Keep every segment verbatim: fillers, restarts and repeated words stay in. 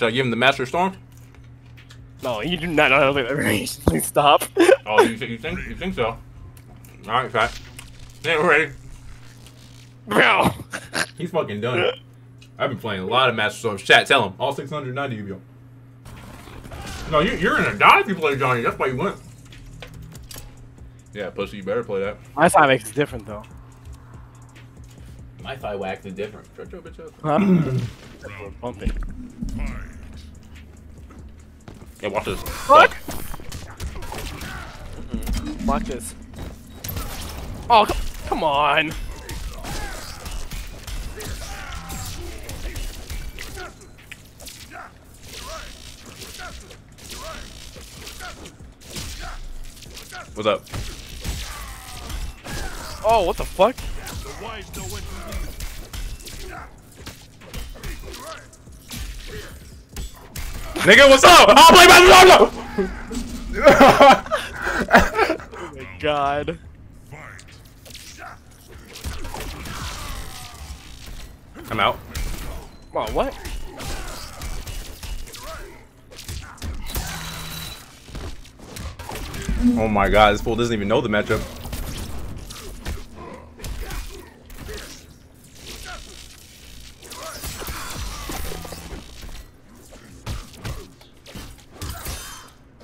Should I give him the Master Storm? No, you do not know how to race. Please stop. Oh, you, you think you think so? All right, Pat. Yeah, we're ready. Bro, he's fucking done. I've been playing a lot of Master Storm. Chat, tell him all six hundred ninety of you. No, you, you're gonna die if you play Johnny. That's why you went. Yeah, pussy, you better play that. My side makes it different, though. My thigh whacked is different. Shut your bitch up. Bump it. Yeah, watch this. What? Mm-mm. Watch this. Oh, come on. What's up? Oh, what the fuck? Nigga, what's up? I'll play Master Storm! Oh my god. I'm out. Wow, oh, what? Oh my god, this fool doesn't even know the matchup.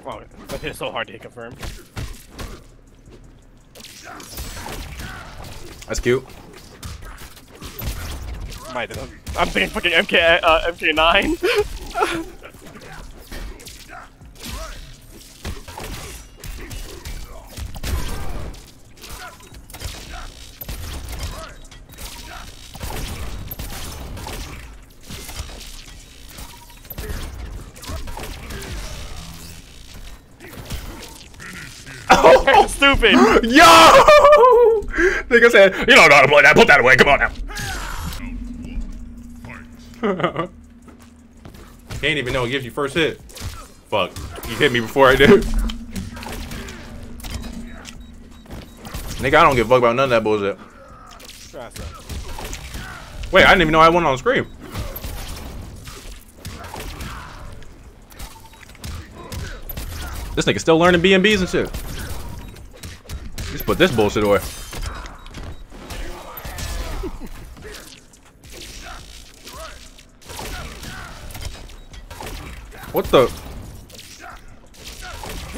Wow, that is so hard to hit confirm. That's cute. Might have. I'm thinking fucking M K uh, M K nine. Stupid. Yo! Nigga said, you don't know how to play that. Put that away. Come on now. Can't even know it gives you first hit. Fuck. You hit me before I did. Nigga, I don't give a fuck about none of that bullshit. Wait, I didn't even know I had one on screen. This nigga still learning B M Bs and shit. Just put this bullshit away. What the?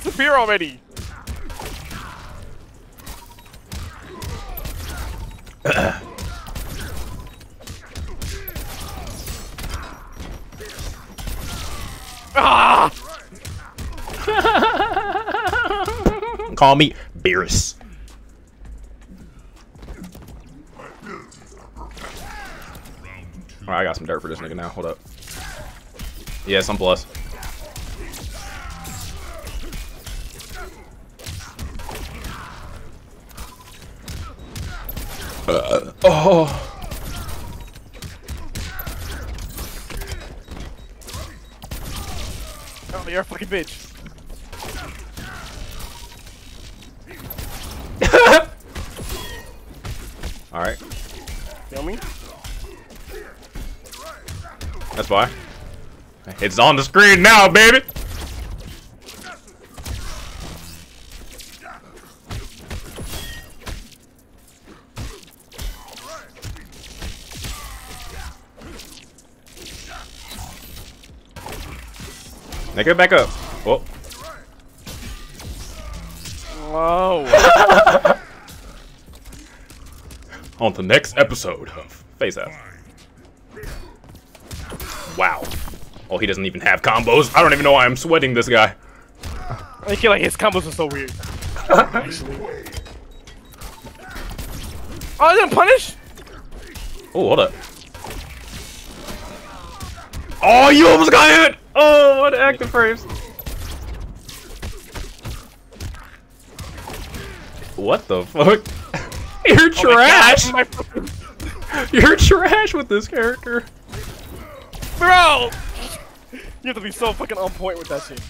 Disappear already. Ah! Call me Beerus. Alright, I got some dirt for this nigga now. Hold up. Yeah, some plus. Uh, oh. Oh, you're a fucking bitch. Alright. Feel me? That's why. It's on the screen now, baby! Nigga, back up. Whoa. Whoa. On the next episode of Face Off. Wow. Oh, he doesn't even have combos. I don't even know why I'm sweating this guy. I feel like his combos are so weird. Oh, I didn't punish? Oh, hold up. Oh, you almost got hit! Oh, what an active first. What the fuck? You're trash! Oh God, you're trash with this character. Bro! You have to be so fucking on point with that shit.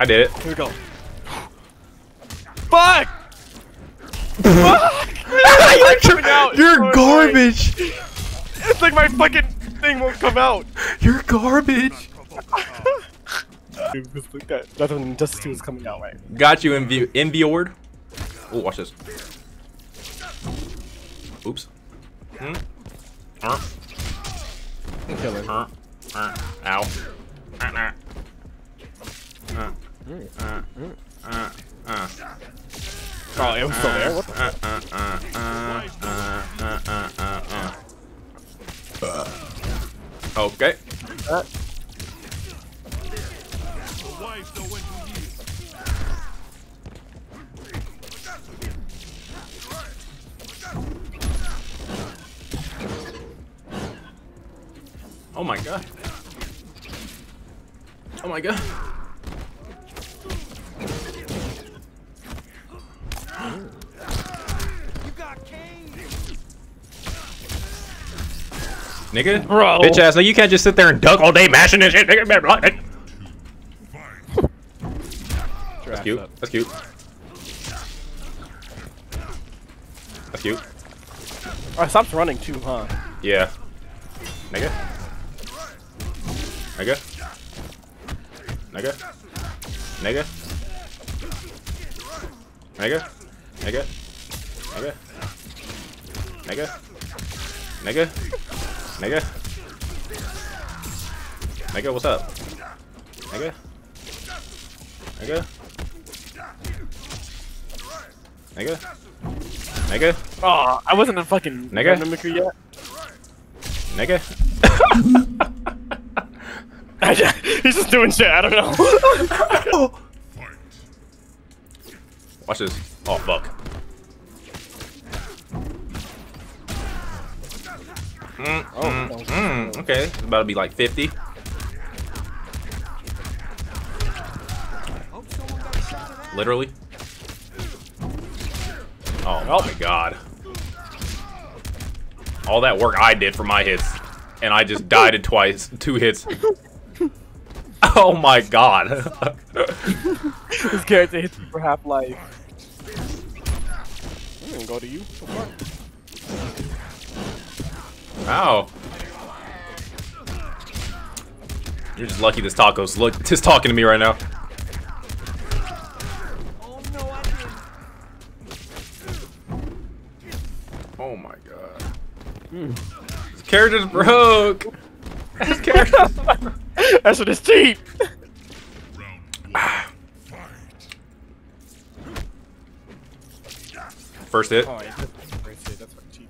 I did it. Here we go. Fuck! Fuck! You're, coming out. You're garbage! It's like my fucking thing won't come out. You're garbage. Dude, that, that's when Justice two is coming out, right? Got you, M V Award. Oh, watch this. Oops. Hmm? Uh. Kill it. Uh. Uh. Ow. Uh. Uh. Uh. Uh. Uh. Oh, it was still there. What the uh, uh, uh, uh, uh, uh, uh, uh, uh, uh. Okay. Uh. Oh my god. Oh my god. Nigga, bro, bitch ass, like you can't just sit there and duck all day mashing and shit. Nigga, that's cute. That's cute. That's cute. Oh, I stopped running too, huh? Yeah. Nigga. Nigga. Nigga. Nigga. Nigga. Nigga. Nigga. Nigga. Nigga. Nigga. Nigga, what's up? Nigga. Nigga. Nigga. Nigga. Oh, I wasn't a fucking nigga mimicry yet. Nigga. He's just doing shit, I don't know. Oh. Watch this. Oh fuck. Mm, oh, mm, no. mm, okay, it's about to be like fifty. Literally. Oh, oh my god. All that work I did for my hits, and I just died in twice, two hits. Oh my god. This character hits me for half life. I'm gonna go to you. Wow. You're just lucky this taco's look just talking to me right now. Oh my god. Mm. His character's broke! His character's broke! That's what it's cheap! First hit. Oh, yeah. That's what cheap.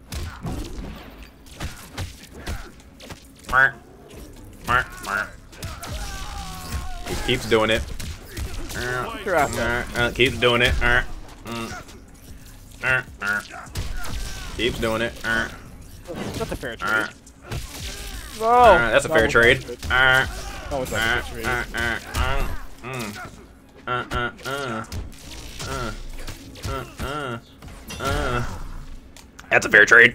He keeps doing it. Uh, keeps doing it. Uh, uh, uh. Keeps doing it. Uh. That's a fair trade. Uh. No. Uh, that's a fair trade. Uh. That was a fair trade. Uh. Uh. Uh. Uh. Uh. Uh. Uh. Uh. Uh. Uh. That's a fair trade.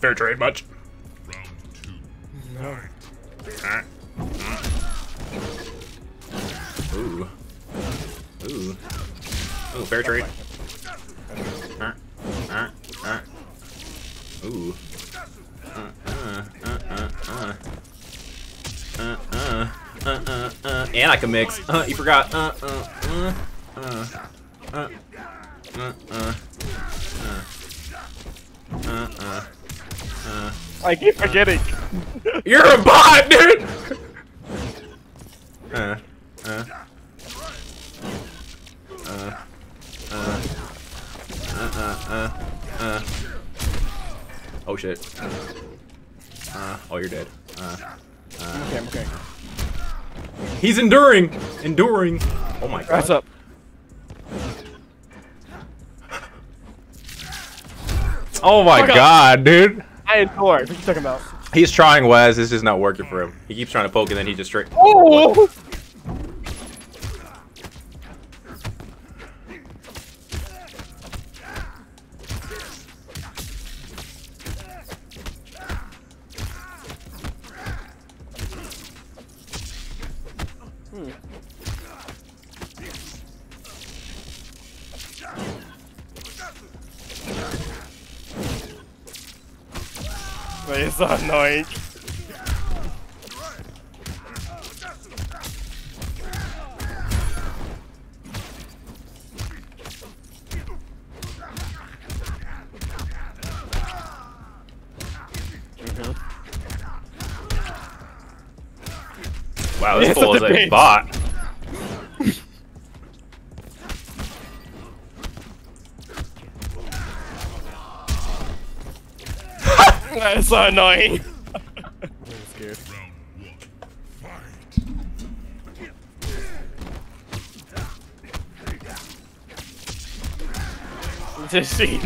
Fair trade, much. Round two. No. Uh. Mm. Ooh. Ooh. Ooh. Fair trade. Uh, uh, uh. Ooh. Uh, uh, uh, uh, uh. Uh, uh, uh, uh, uh. And I can mix. Uh, you forgot. Uh, uh, uh, uh, uh, uh, uh, uh, uh, uh. I keep forgetting. You're a bot, dude. Uh, uh, uh, uh. Uh, uh, uh. Oh shit. Uh, oh, you're dead. Uh, uh. Okay, I'm okay. He's enduring! Enduring! Oh my god. What's up? Oh my oh, god. god, dude! I endure. What are you talking about? He's trying, Wes. It's just not working for him. He keeps trying to poke and then he just straight. Oh! That is so annoying. Mm-hmm. Wow, this ball is a bot. That is so annoying. I'm scared. Just see.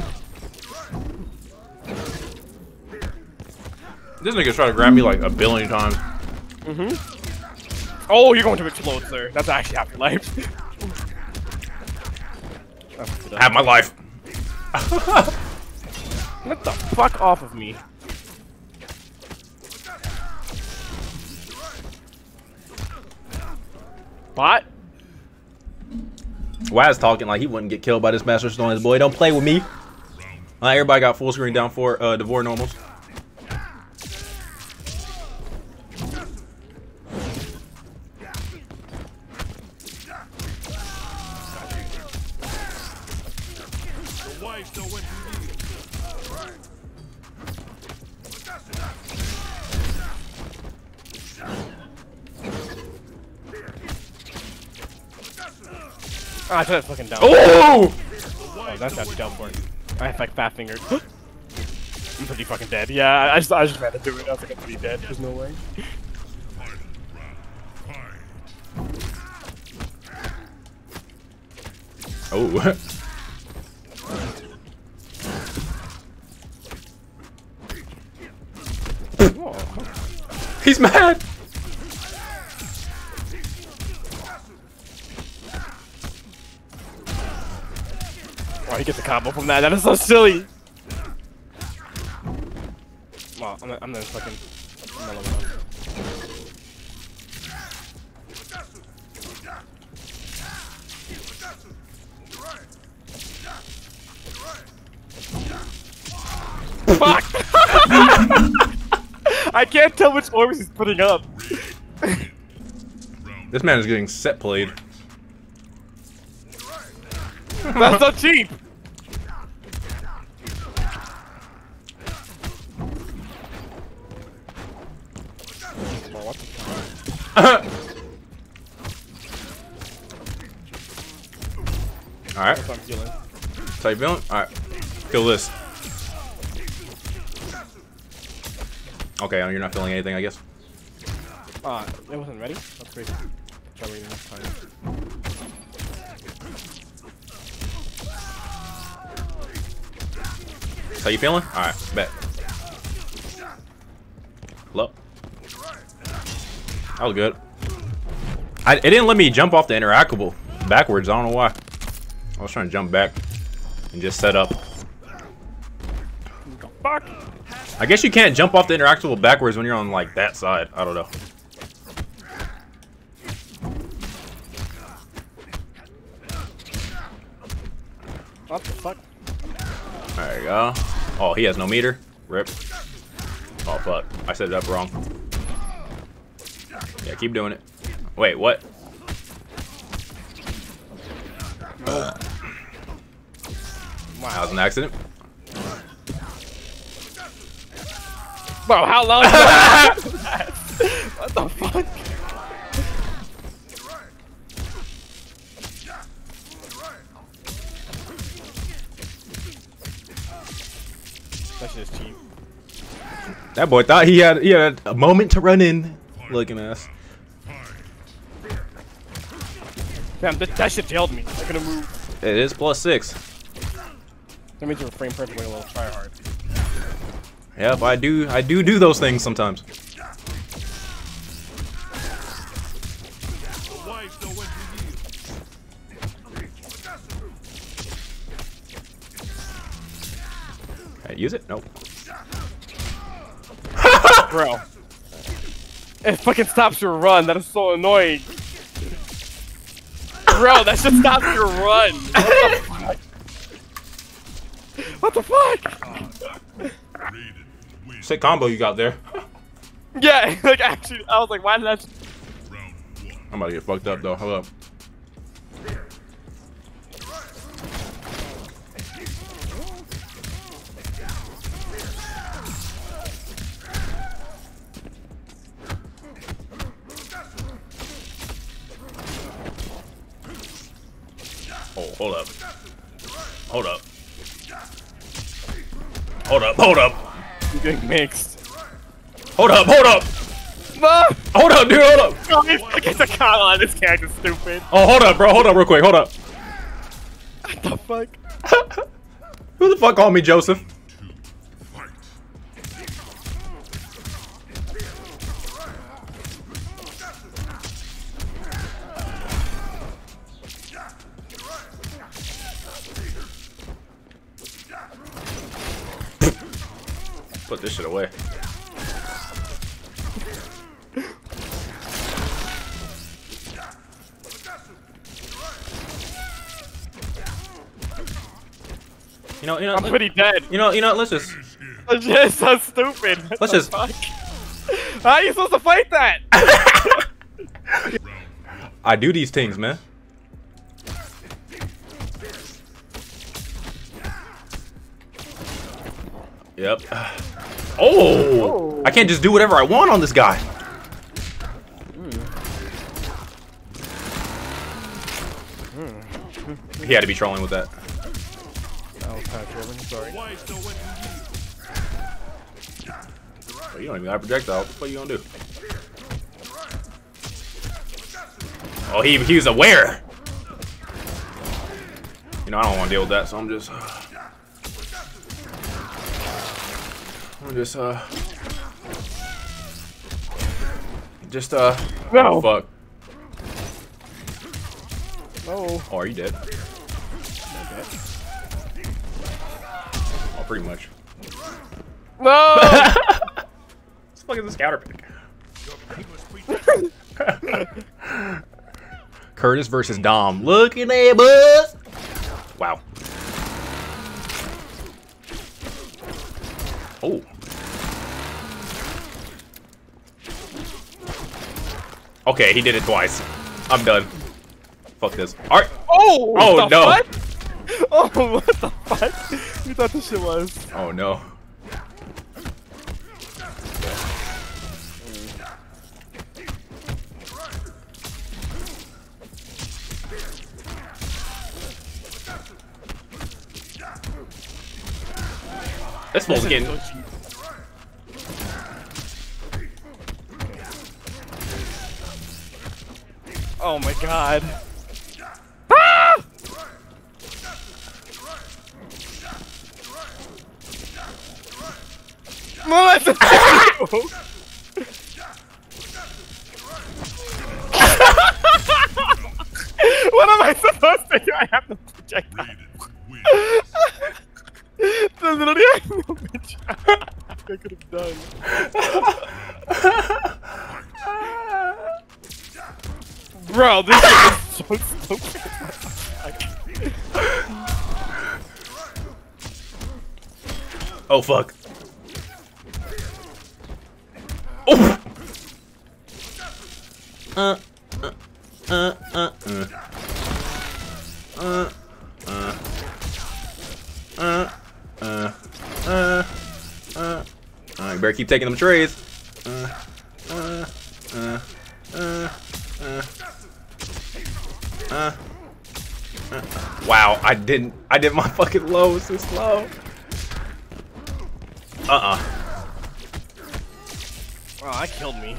This nigga's trying to grab me like a billion times. Mm-hmm. Oh, you're going to explode, sir. That's actually half your life. Half my life. Get the fuck off of me. What? Waz talking like he wouldn't get killed by this Master Storm. His boy, don't play with me. Uh, everybody got full screen down for uh, Devore normals. Oh, I thought that fucking dumb. Oh! Oh, that's not dumb for it. I have like fat fingers. I'm pretty fucking dead. Yeah, I just, I just had to do it. I was like, I'm pretty dead. There's no way. Oh. Oh. He's mad. Oh, he gets a combo from that. That is so silly. Well, I'm, I'm gonna fucking mellow out. Fuck! I can't tell which orbs he's putting up. This man is getting set played. That's so cheap! Alright. So you feeling? Alright. Kill this. Okay, you're not feeling anything, I guess. Uh, it wasn't ready? That's crazy. Try reading this time. How you feeling? Alright, bet. Hello? That was good. I, it didn't let me jump off the interactable backwards. I don't know why. I was trying to jump back and just set up. Fuck. I guess you can't jump off the interactable backwards when you're on like that side. I don't know. What the fuck? There you go. Oh, he has no meter. Rip. Oh, fuck. I set it up wrong. Yeah, keep doing it. Wait, what? Uh, wow. That was an accident. Bro, how long is that? What the fuck? Just cheap. That boy thought he had he had a moment to run in. Looking at us. Damn, that, that shit jailed me. I couldn't move. It is plus six. That means you're frame perfectly a little try hard. Yep, I do I do do those things sometimes. Use it? Nope. Bro. It fucking stops your run. That is so annoying. Bro, that shit stops your run. What the fuck? What the fuck? Sick combo you got there. Yeah, like actually, I was like, why did I? I'm about to get fucked up though. Hold up. Oh, hold up. Hold up. Hold up, hold up. You're getting mixed. Hold up, hold up! No! Hold up, dude, hold up! Oh, I get the con on this character's stupid. Oh, hold up, bro, hold up real quick, hold up. What the fuck? Who the fuck called me Joseph? Put this shit away. You know, you know, I'm pretty dead. You know, you know, let's just. That's just so stupid. Let's just. Fuck? How are you supposed to fight that? I do these things, man. Yep. Oh, oh! I can't just do whatever I want on this guy. Mm. Mm. He had to be trolling with that. Oh, trolling. Sorry. Well, you don't even have a projectile. What the fuck you gonna do? Oh, he, he was aware. You know, I don't want to deal with that, so I'm just... I'm just, uh... Just, uh... No! Oh, fuck. No. Oh, are you dead? Okay. Oh, pretty much. No! It's fucking the scouter pick. Curtis versus Dom. Looking at us! Wow. Oh. Okay, he did it twice. I'm done. Fuck this. All right. Oh! Oh no! Fuck? Oh, what the fuck? You thought this shit was? Oh no. This fool's getting. Oh my god. Ah! What am I supposed to do? I have to project that. That's literally I know, bitch. I could have done. Bro, this shit is so stupid. Oh fuck. Oh. Uh, uh, uh, uh, uh, uh, uh, uh. Uh, uh, uh. Alright, better keep taking them trades. Uh, uh, uh, uh, uh, uh, uh. Wow, I didn't. I did my fucking low so slow. Uh uh. Wow, that killed me.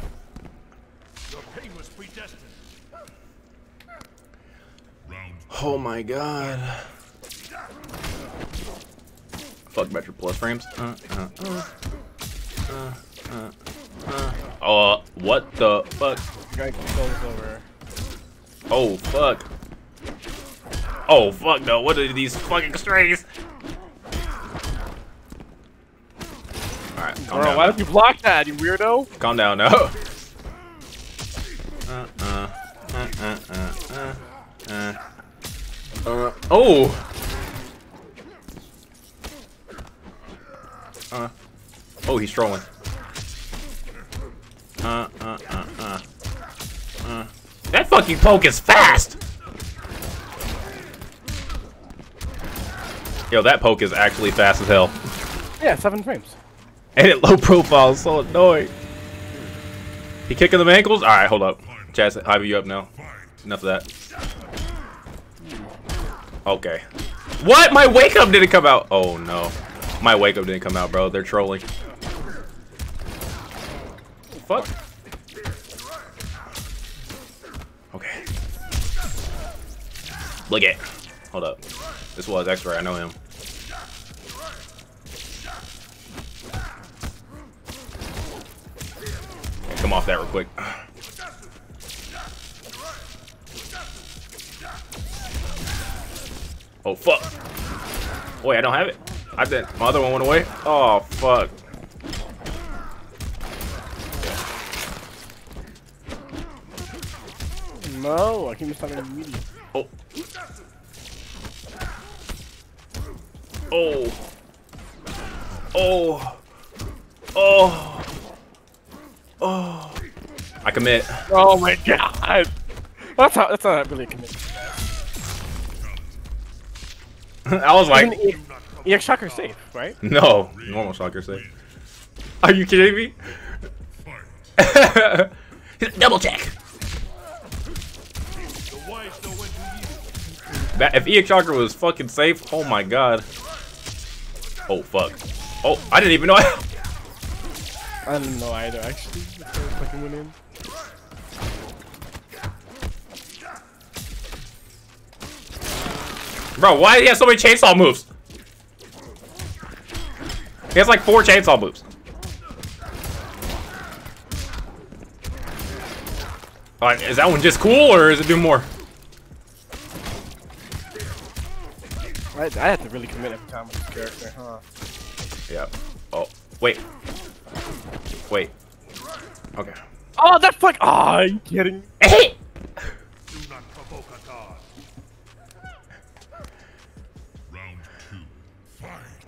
Your pain was predestined. Oh my god. Fuck about your plus frames. Uh, uh, uh, uh, uh, uh. Uh, what the fuck? Over. Oh, fuck. Oh, fuck, no. What are these fucking strays? Alright, calm Bro, down. Why don't you block that, you weirdo? Calm down, no. Uh, uh, uh, uh, uh, uh, uh. Uh, oh! Uh, Oh, he's trolling. Uh, uh, uh, uh. Uh. That fucking poke is fast! Yo, that poke is actually fast as hell. Yeah, seven frames. And it low profile is so annoying. He kicking them ankles? Alright, hold up. Chaz, I have you up now. Enough of that. Okay. What? My wake up didn't come out. Oh no. My wake up didn't come out, bro. They're trolling. Fuck. Okay. Look at. Hold up. This was X-Ray. I know him. Okay, come off that real quick. Oh fuck! Wait, I don't have it. I did. My other one went away. Oh fuck! No, I keep missing the media. Oh. Oh. Oh. Oh. Oh. I commit. Oh my god! That's how. That's not really a commit. I was like, yeah, shocker safe, right? No, normal shocker safe. Are you kidding me? Double check. That, if E X shocker was fucking safe, oh my god. Oh fuck. Oh, I didn't even know. I, I didn't know either. Actually, fucking went in. Bro, why do you have so many chainsaw moves? He has like four chainsaw moves. Alright, is that one just cool or is it doing more? I, I have to really commit every time with this character, huh? Yeah. Oh, wait. Wait. Okay. Oh, that fuck. Oh, are you kidding me?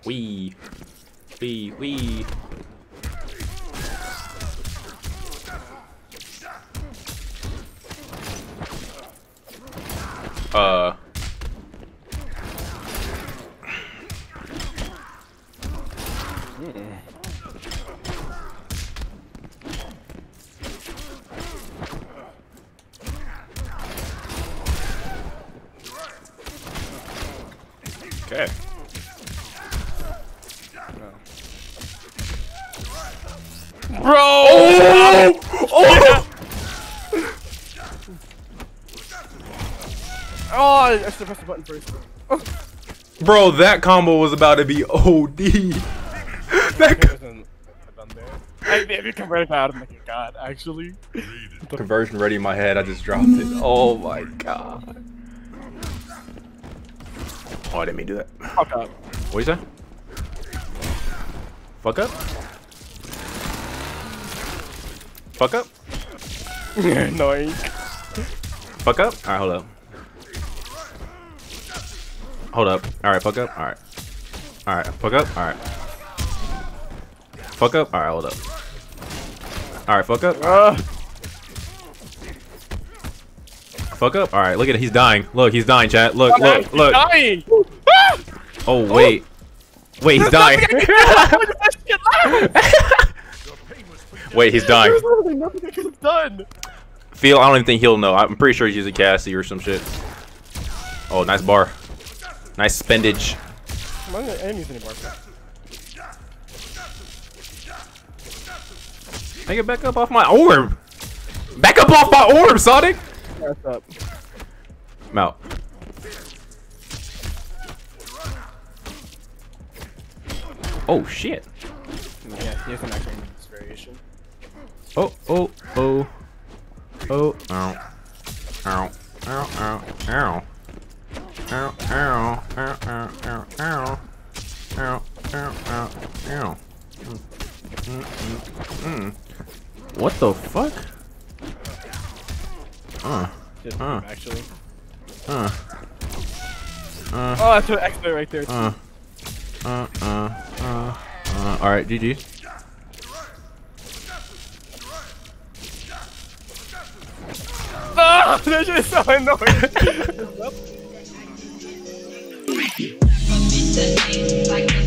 Wee, wee, wee. Uh. Mm-mm. Okay. Bro! Oh! Oh! Oh! I just pressed the button first. Oh. Bro, that combo was about to be O D. That I converted out of my god, actually. Conversion ready in my head, I just dropped it. Oh my god. Oh, I didn't mean to do that. Fuck up. What do you say? Fuck up? Fuck up? Annoying. Fuck up? Alright, hold up. Hold up. Alright, fuck up. Alright. Alright, fuck up. Alright. Fuck up. Alright, hold up. Alright, fuck up. Uh. Fuck up. Alright, look at it. He's dying. Look, he's dying, chat. Look, oh, look, look. Dying. Oh, wait. Oh. Wait, he's dying. Wait, he's dying. There's literally nothing I could have done. Feel, I don't even think he'll know. I'm pretty sure he's using Cassie or some shit. Oh, nice bar. Nice spendage. I didn't use any bar. I get back up off my orb. Back up off my orb, Sonic. That's up. I'm out. Oh, shit. Yeah, he has an actual mix variation. Oh, oh, oh, oh, ow, ow, ow, ow, ow, ow, ow, ow, ow, ow, ow, ow, ow, ow, mm. What the fuck? Uh, uh, actually. Uh, uh, oh, that's an expert right there. Uh, uh, uh, uh, uh, alright, G G. Oh, that shit is so annoying.